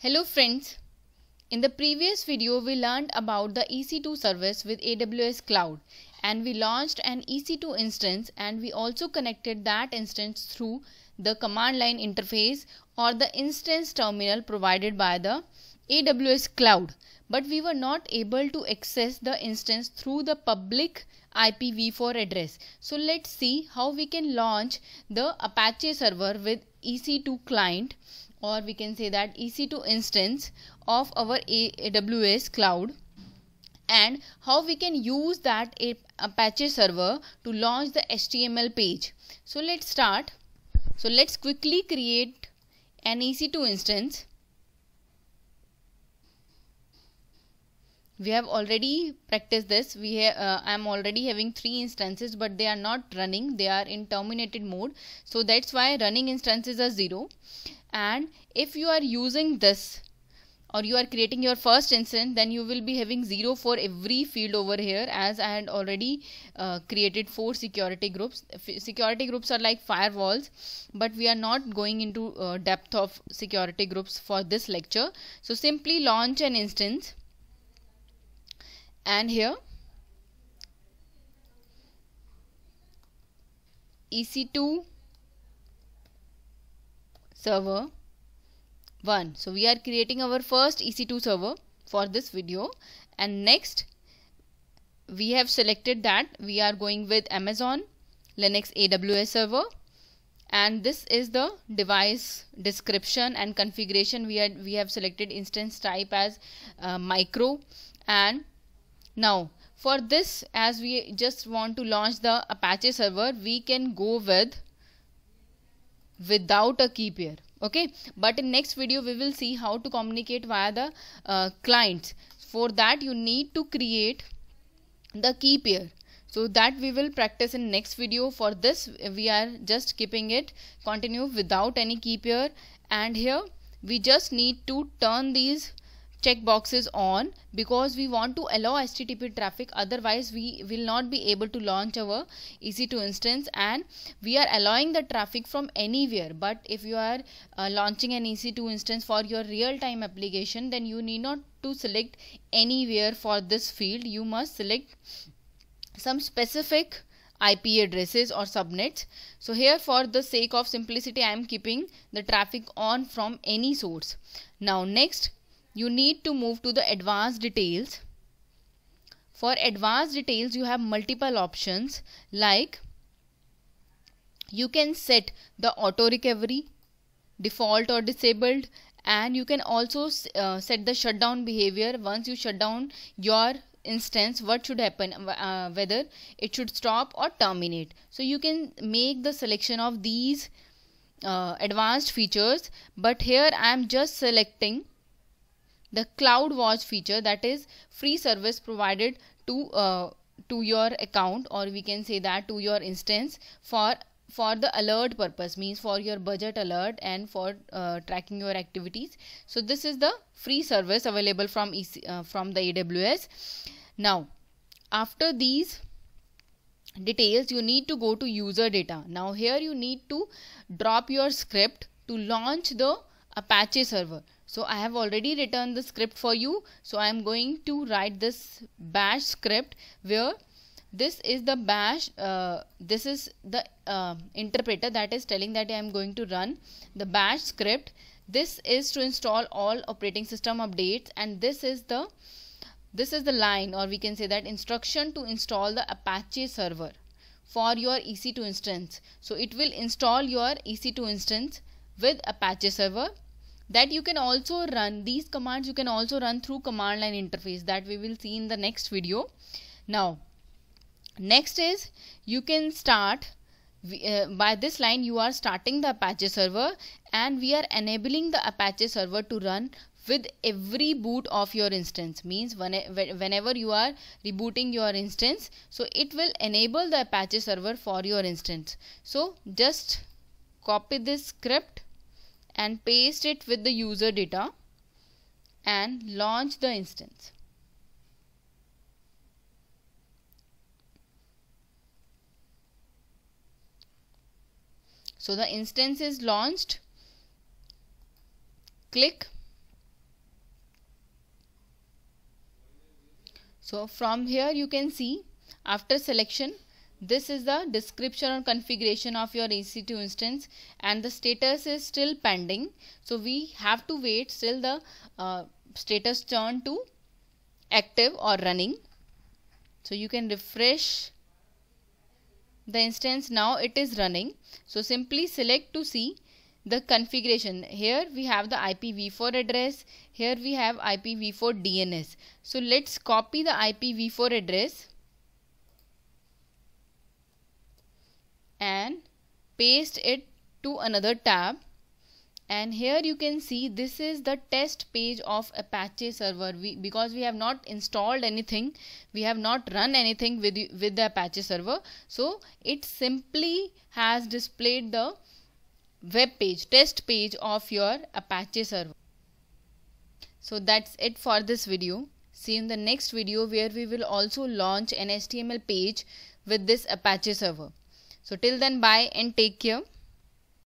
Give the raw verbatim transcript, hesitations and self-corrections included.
Hello friends, in the previous video we learned about the E C two service with A W S Cloud and we launched an E C two instance and we also connected that instance through the command line interface or the instance terminal provided by the A W S Cloud, but we were not able to access the instance through the public I P v four address. So let's see how we can launch the Apache server with E C two client, or we can say that E C two instance of our A W S Cloud, and how we can use that Apache server to launch the H T M L page. So let's start. So let's quickly create an E C two instance. We have already practiced this. We uh, I am already having three instances, but they are not running. They are in terminated mode. So that's why running instances are zero. And if you are using this or you are creating your first instance, then you will be having zero for every field over here, as I had already uh, created four security groups. Security groups are like firewalls, but we are not going into uh, depth of security groups for this lecture. So simply launch an instance. And here E C two server one. So we are creating our first E C two server for this video, and next we have selected that we are going with Amazon Linux A W S server, and this is the device description and configuration. We had we have selected instance type as uh, micro. And now for this, as we just want to launch the Apache server, we can go with without a key pair, okay? But in next video we will see how to communicate via the uh, clients. For that you need to create the key pair, so that we will practice in next video. For this we are just keeping it continue without any key pair, and here we just need to turn these checkboxes on because we want to allow H T T P traffic, otherwise we will not be able to launch our E C two instance. And we are allowing the traffic from anywhere, but if you are uh, launching an E C two instance for your real-time application, then you need not to select anywhere for this field. You must select some specific I P addresses or subnets. So here for the sake of simplicity I am keeping the traffic on from any source. Now next you need to move to the advanced details. For advanced details you have multiple options, like you can set the auto recovery default or disabled, and you can also uh, set the shutdown behavior. Once you shut down your instance, what should happen, uh, whether it should stop or terminate. So you can make the selection of these uh, advanced features, but here I am just selecting the CloudWatch feature, that is free service provided to uh, to your account, or we can say that to your instance for for the alert purpose, means for your budget alert and for uh, tracking your activities. So this is the free service available from E C, uh, from the A W S. Now after these details you need to go to user data. Now here you need to drop your script to launch the Apache server. So I have already written the script for you. So I am going to write this bash script, where this is the bash, uh, this is the uh, interpreter that is telling that I am going to run the bash script. This is to install all operating system updates, and this is the, this is the line, or we can say that instruction to install the Apache server for your E C two instance. So it will install your E C two instance with Apache server. That you can also run, these commands you can also run through command line interface, that we will see in the next video. Now next is you can start uh, by this line you are starting the Apache server, and we are enabling the Apache server to run with every boot of your instance, means when, whenever you are rebooting your instance, so it will enable the Apache server for your instance. So just copy this script and paste it with the user data and launch the instance. So the instance is launched. Click So from here you can see after selection, this is the description or configuration of your E C two instance, and the status is still pending. So we have to wait till the uh, status turn to active or running. So you can refresh the instance. Now it is running. So simply select to see the configuration. Here we have the I P v four address. Here we have I P v four D N S. So let's copy the I P v four address and paste it to another tab. And here you can see this is the test page of Apache server. We, because we have not installed anything, we have not run anything with, with the Apache server. So it simply has displayed the web page, test page of your Apache server. So that's it for this video. See you in the next video, where we will also launch an H T M L page with this Apache server. So till then, bye and take care.